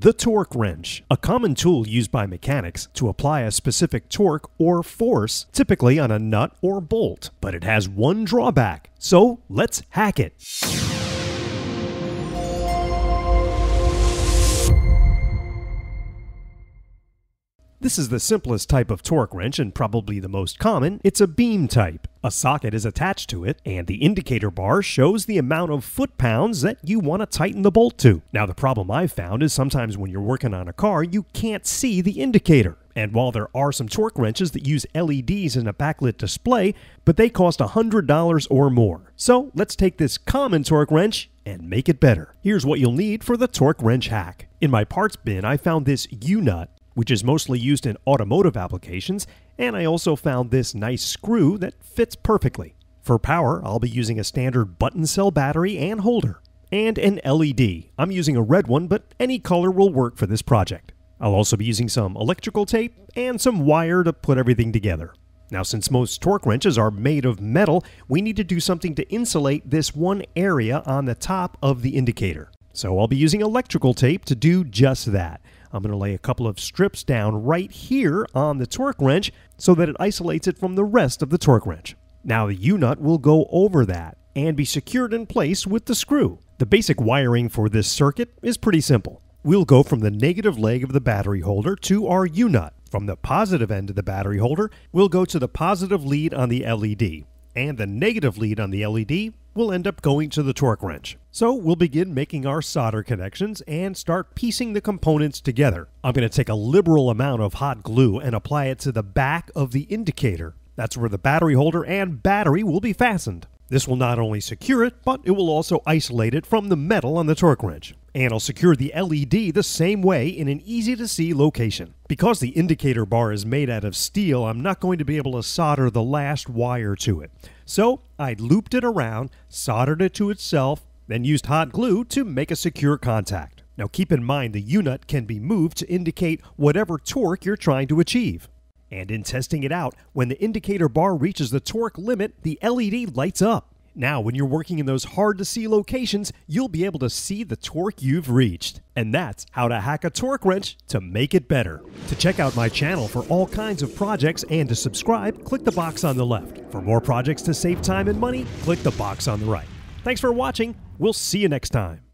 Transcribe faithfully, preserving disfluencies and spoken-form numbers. The torque wrench, a common tool used by mechanics to apply a specific torque or force, typically on a nut or bolt, but it has one drawback. So let's hack it. This is the simplest type of torque wrench and probably the most common. It's a beam type. A socket is attached to it, and the indicator bar shows the amount of foot-pounds that you want to tighten the bolt to. Now, the problem I've found is sometimes when you're working on a car, you can't see the indicator. And while there are some torque wrenches that use L E Ds in a backlit display, but they cost one hundred dollars or more. So let's take this common torque wrench and make it better. Here's what you'll need for the torque wrench hack. In my parts bin, I found this U-nut, which is mostly used in automotive applications, and I also found this nice screw that fits perfectly. For power, I'll be using a standard button cell battery and holder, and an L E D. I'm using a red one, but any color will work for this project. I'll also be using some electrical tape and some wire to put everything together. Now, since most torque wrenches are made of metal, we need to do something to insulate this one area on the top of the indicator. So I'll be using electrical tape to do just that. I'm going to lay a couple of strips down right here on the torque wrench so that it isolates it from the rest of the torque wrench. Now the U-nut will go over that and be secured in place with the screw. The basic wiring for this circuit is pretty simple. We'll go from the negative leg of the battery holder to our U-nut. From the positive end of the battery holder, we'll go to the positive lead on the L E D. And the negative lead on the L E D will end up going to the torque wrench. So we'll begin making our solder connections and start piecing the components together. I'm going to take a liberal amount of hot glue and apply it to the back of the indicator. That's where the battery holder and battery will be fastened. This will not only secure it, but it will also isolate it from the metal on the torque wrench. And I'll secure the L E D the same way in an easy-to-see location. Because the indicator bar is made out of steel, I'm not going to be able to solder the last wire to it. So I looped it around, soldered it to itself, then used hot glue to make a secure contact. Now keep in mind the U-nut can be moved to indicate whatever torque you're trying to achieve. And in testing it out, when the indicator bar reaches the torque limit, the L E D lights up. Now, when you're working in those hard-to-see locations, you'll be able to see the torque you've reached. And that's how to hack a torque wrench to make it better. To check out my channel for all kinds of projects and to subscribe, click the box on the left. For more projects to save time and money, click the box on the right. Thanks for watching. We'll see you next time.